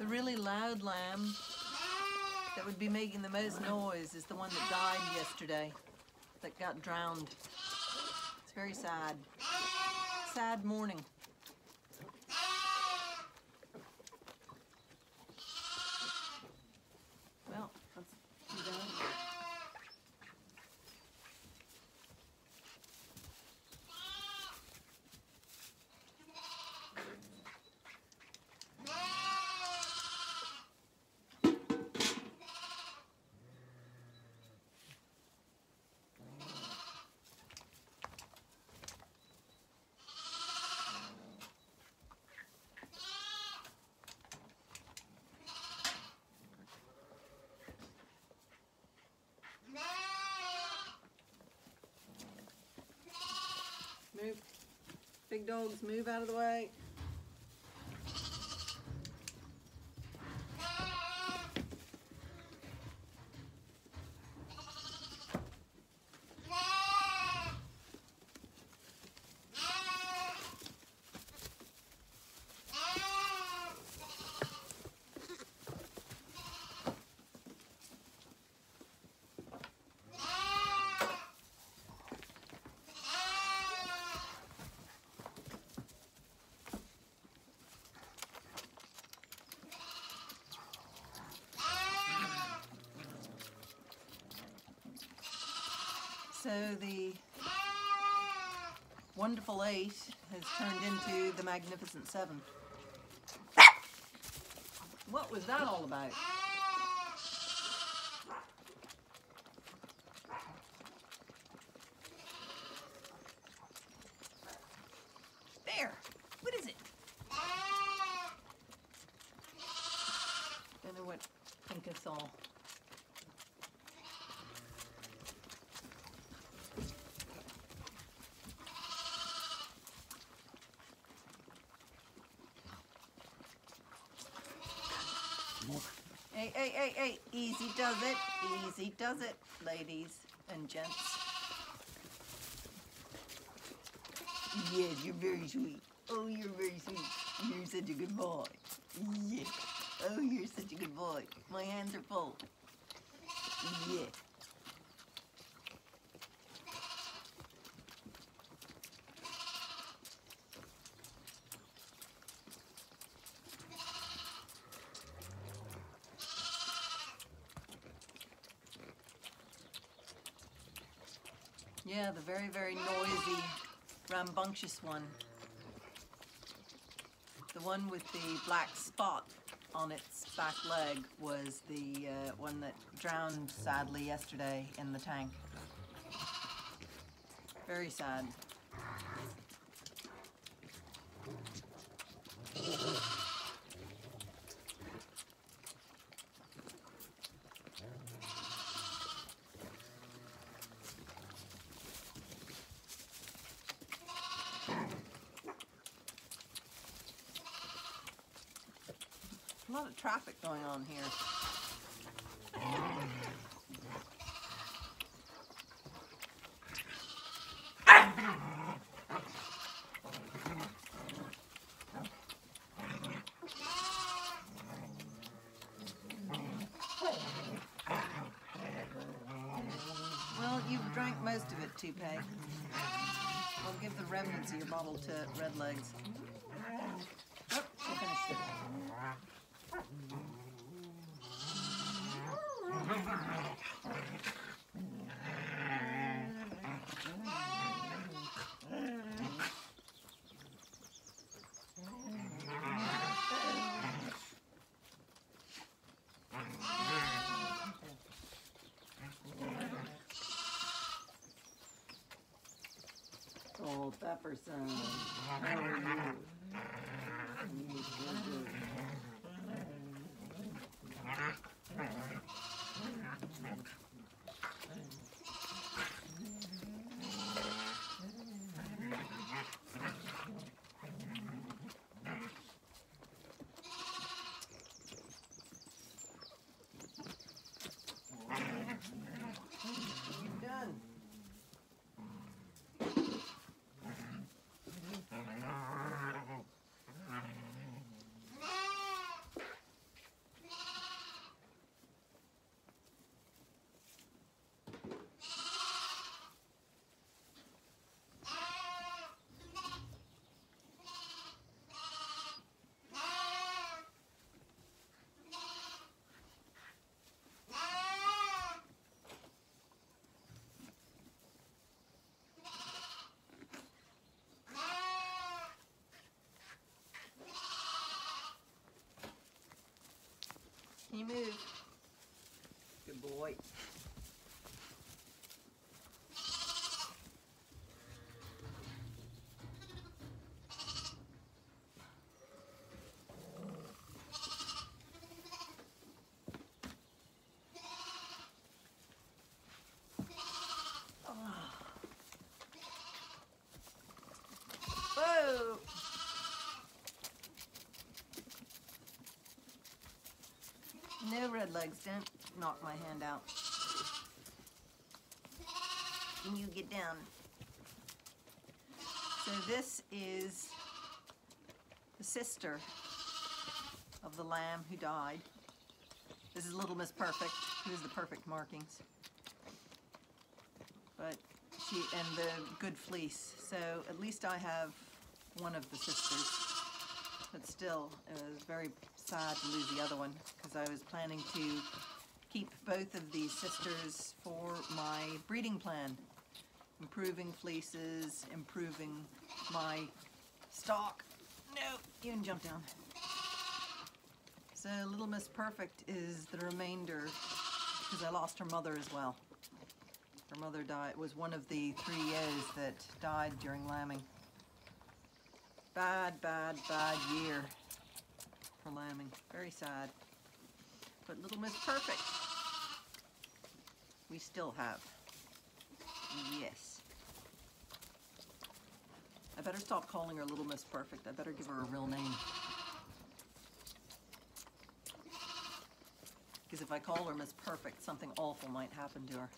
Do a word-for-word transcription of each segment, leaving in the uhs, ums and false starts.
The really loud lamb that would be making the most noise is the one that died yesterday, that got drowned. It's very sad. Sad morning. Well, let's be done here. Move. Big dogs, move out of the way. So the Wonderful Eight has turned into the Magnificent Seven. What was that all about? There! What is it? Don't know what Pinkus saw. Hey, hey, hey, hey, easy does it, easy does it, ladies and gents. Yes, you're very sweet. Oh, you're very sweet. You're such a good boy. Yeah. Oh, you're such a good boy. My hands are full. Yeah. Yeah, the very, very noisy, rambunctious one. The one with the black spot on its back leg was the uh, one that drowned, sadly, yesterday in the tank. Very sad. A lot of traffic going on here. Well, you've drank most of it, Toupee. I'll give the remnants of your bottle to Red Legs. Oh, we'll finish this. Oh, Pepperson, how are you? You Red Legs didn't knock my hand out. Can you get down? So this is the sister of the lamb who died. This is Little Miss Perfect, who is the perfect markings. But she, and the good fleece. So at least I have one of the sisters. But still, it was very sad to lose the other one, because I was planning to keep both of these sisters for my breeding plan. Improving fleeces, improving my stock. No, you can jump down. So Little Miss Perfect is the remainder, because I lost her mother as well. Her mother died, was one of the three ewes that died during lambing. Bad, bad, bad year for lambing. Very sad. But Little Miss Perfect, we still have. Yes. I better stop calling her Little Miss Perfect. I better give her a real name. Because if I call her Miss Perfect, something awful might happen to her.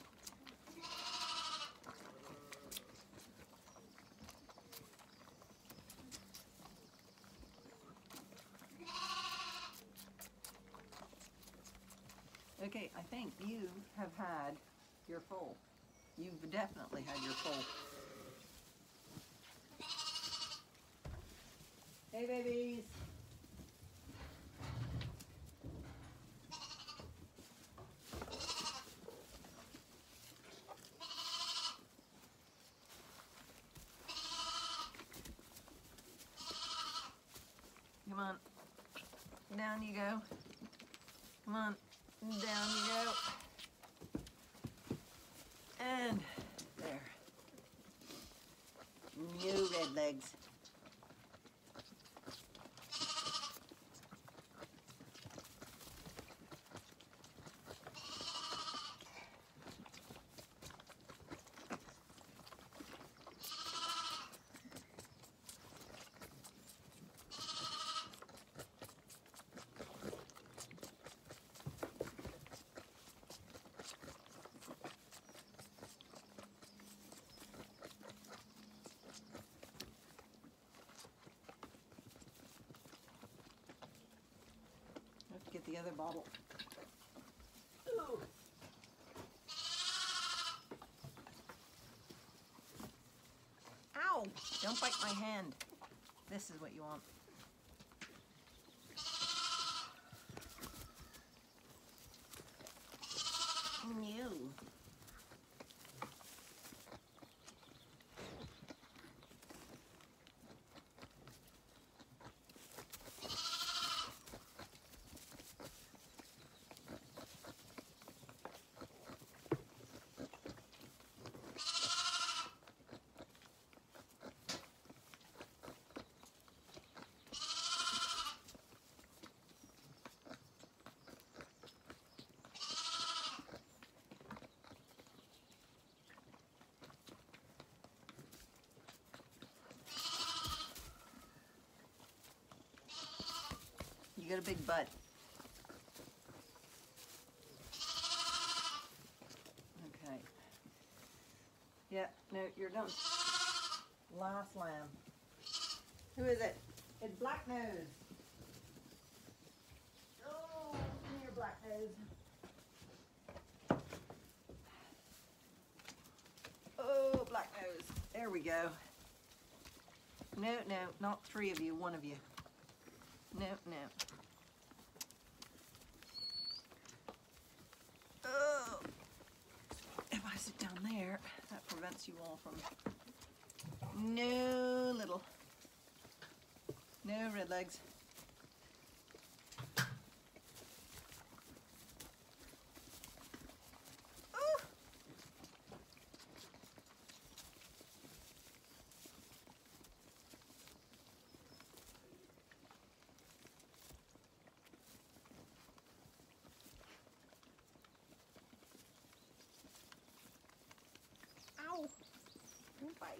Okay, I think you have had your foal. You've definitely had your foal. Hey, babies. Come on. Down you go. Come on. Down you go. And there. New Red Legs. Get the other bottle. Ooh. Ow! Don't bite my hand. This is what you want. New. You got a big butt. Okay. Yeah, no, you're done. Last lamb. Who is it? It's Black Nose. Oh, come here, Black Nose. Oh, Black Nose. There we go. No, no, not three of you, one of you. No, no. Oh, if I sit down there, that prevents you all from. No, little. No, Red Legs. Bite.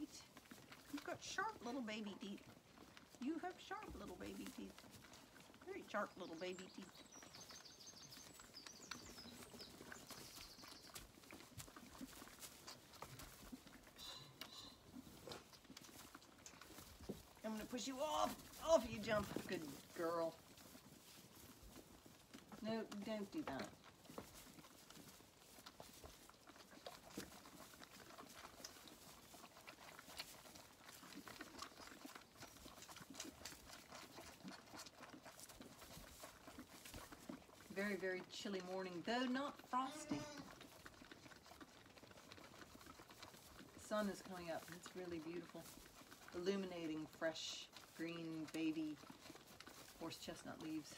You've got sharp little baby teeth. You have sharp little baby teeth. Very sharp little baby teeth. push you off. Off you jump. Good girl. No, don't do that. Very, very chilly morning, though not frosty. The sun is coming up. It's really beautiful. Illuminating fresh green baby horse chestnut leaves.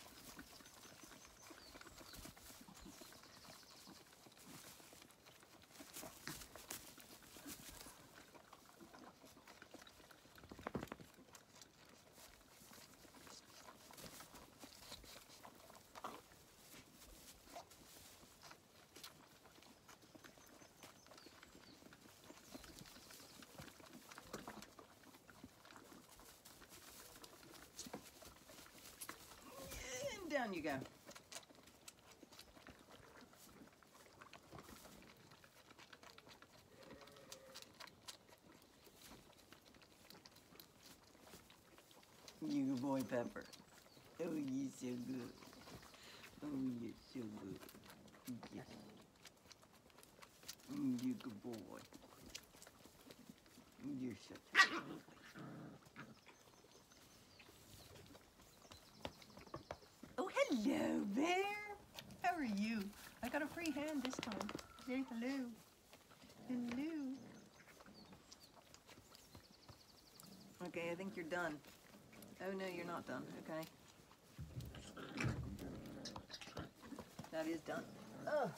Down you go. You good boy, Pepper. Oh, you're so good. Oh, you're so good. Yes. You good boy. You're such a good boy. Hello there! How are you? I got a free hand this time. Say hello. Hello. Okay, I think you're done. Oh no, you're not done. Okay. That is done. Oh.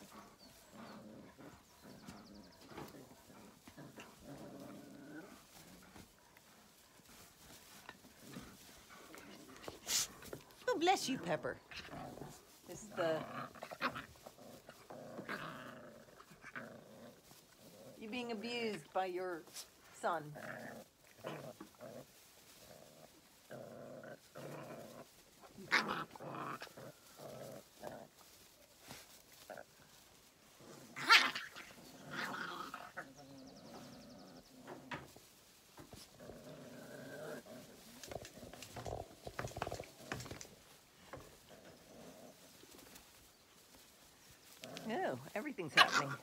Oh, bless you, Pepper. This is the... You're being abused by your son. No, everything's happening.